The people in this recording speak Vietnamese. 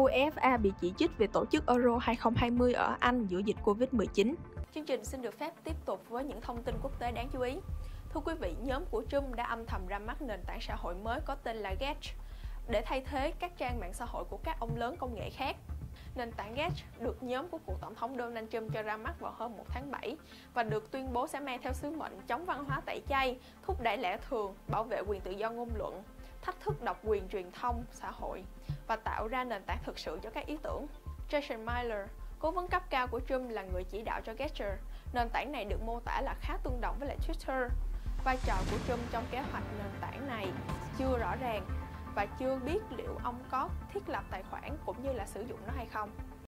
UEFA bị chỉ trích về tổ chức Euro 2020 ở Anh giữa dịch Covid-19. Chương trình xin được phép tiếp tục với những thông tin quốc tế đáng chú ý. Thưa quý vị, nhóm của Trump đã âm thầm ra mắt nền tảng xã hội mới có tên là Getscher để thay thế các trang mạng xã hội của các ông lớn công nghệ khác. Nền tảng Getscher được nhóm của cựu tổng thống Donald Trump cho ra mắt vào hôm 1 tháng 7 và được tuyên bố sẽ mang theo sứ mệnh chống văn hóa tẩy chay, thúc đẩy lẽ thường, bảo vệ quyền tự do ngôn luận, thách thức độc quyền truyền thông xã hội và tạo ra nền tảng thực sự cho các ý tưởng. Jason Myler, cố vấn cấp cao của Trump, là người chỉ đạo cho Getscher. Nền tảng này được mô tả là khá tương đồng với lại Twitter. Vai trò của Trump trong kế hoạch nền tảng này chưa rõ ràng và chưa biết liệu ông có thiết lập tài khoản cũng như là sử dụng nó hay không.